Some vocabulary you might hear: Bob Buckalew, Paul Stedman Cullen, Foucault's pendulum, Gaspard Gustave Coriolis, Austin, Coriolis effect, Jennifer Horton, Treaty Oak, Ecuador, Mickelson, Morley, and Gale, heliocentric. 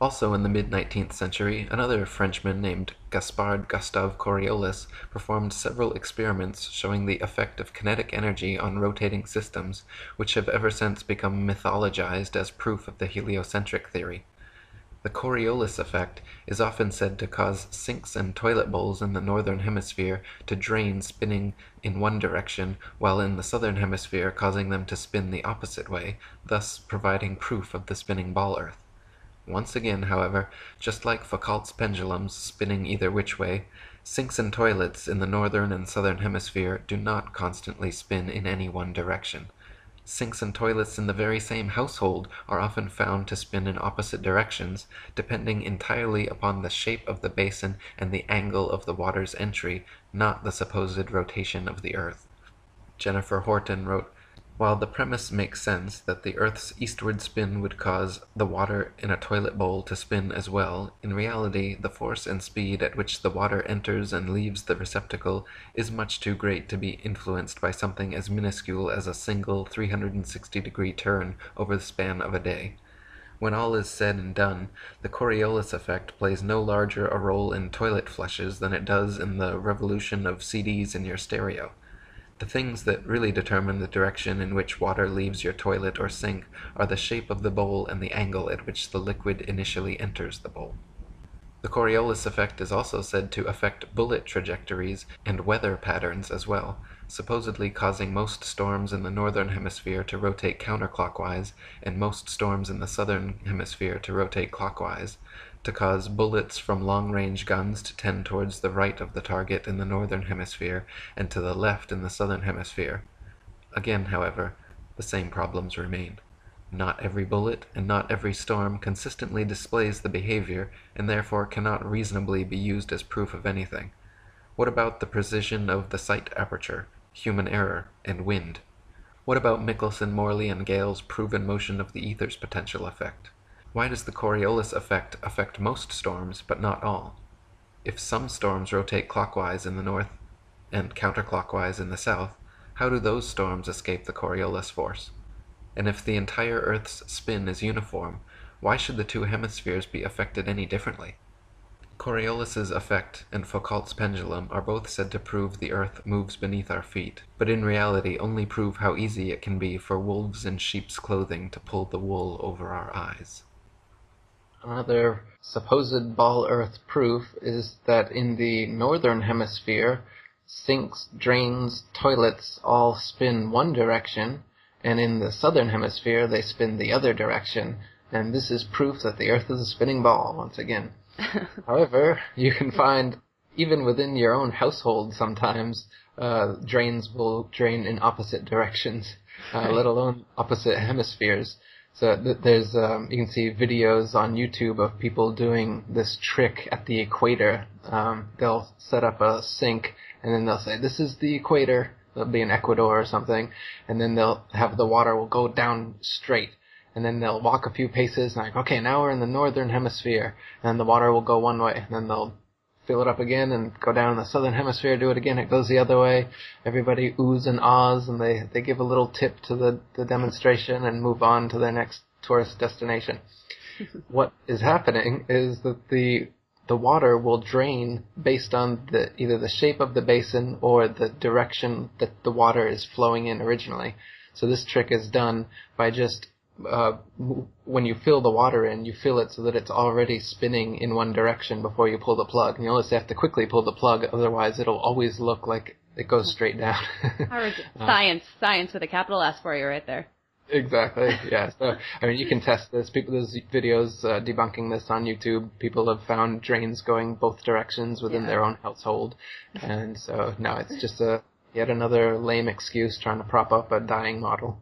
Also in the mid-19th century, another Frenchman named Gaspard Gustave Coriolis performed several experiments showing the effect of kinetic energy on rotating systems, which have ever since become mythologized as proof of the heliocentric theory. The Coriolis effect is often said to cause sinks and toilet bowls in the northern hemisphere to drain spinning in one direction, while in the southern hemisphere causing them to spin the opposite way, thus providing proof of the spinning ball Earth. Once again, however, just like Foucault's pendulums spinning either which way, sinks and toilets in the northern and southern hemisphere do not constantly spin in any one direction. Sinks and toilets in the very same household are often found to spin in opposite directions, depending entirely upon the shape of the basin and the angle of the water's entry, not the supposed rotation of the Earth. Jennifer Horton wrote, "While the premise makes sense that the Earth's eastward spin would cause the water in a toilet bowl to spin as well, in reality the force and speed at which the water enters and leaves the receptacle is much too great to be influenced by something as minuscule as a single 360-degree turn over the span of a day. When all is said and done, the Coriolis effect plays no larger a role in toilet flushes than it does in the revolution of CDs in your stereo. The things that really determine the direction in which water leaves your toilet or sink are the shape of the bowl and the angle at which the liquid initially enters the bowl." The Coriolis effect is also said to affect bullet trajectories and weather patterns as well, supposedly causing most storms in the northern hemisphere to rotate counterclockwise and most storms in the southern hemisphere to rotate clockwise, to cause bullets from long-range guns to tend towards the right of the target in the northern hemisphere and to the left in the southern hemisphere. Again, however, the same problems remain. Not every bullet and not every storm consistently displays the behavior and therefore cannot reasonably be used as proof of anything. What about the precision of the sight aperture, human error, and wind? What about Mickelson, Morley, and Gale's proven motion of the ether's potential effect? Why does the Coriolis effect affect most storms, but not all? If some storms rotate clockwise in the north and counterclockwise in the south, how do those storms escape the Coriolis force? And if the entire Earth's spin is uniform, why should the two hemispheres be affected any differently? Coriolis's effect and Foucault's pendulum are both said to prove the Earth moves beneath our feet, but in reality only prove how easy it can be for wolves in sheep's clothing to pull the wool over our eyes. Another supposed ball Earth proof is that in the northern hemisphere, sinks, drains, toilets all spin one direction, and in the southern hemisphere they spin the other direction, and this is proof that the Earth is a spinning ball once again. However, you can find, even within your own household sometimes, drains will drain in opposite directions, let alone opposite hemispheres. So there's you can see videos on YouTube of people doing this trick at the equator. They'll set up a sink and then they'll say, "This is the equator." It'll be in Ecuador or something, and then they'll have the water will go down straight, and then they'll walk a few paces and like, "Okay, now we're in the northern hemisphere," and the water will go one way, and then they'll fill it up again and go down in the southern hemisphere, do it again, it goes the other way. Everybody oohs and ahs, and they give a little tip to the demonstration and move on to their next tourist destination. What is happening is that the water will drain based on either the shape of the basin or the direction that the water is flowing in originally. So this trick is done by just when you fill the water in, you fill it so that it's already spinning in one direction before you pull the plug. And you always have to quickly pull the plug, otherwise it'll always look like it goes straight down. Science with a capital S for you right there. Exactly, yeah. So, I mean, you can test this. There's videos debunking this on YouTube. People have found drains going both directions within their own household. And so now it's just yet another lame excuse trying to prop up a dying model.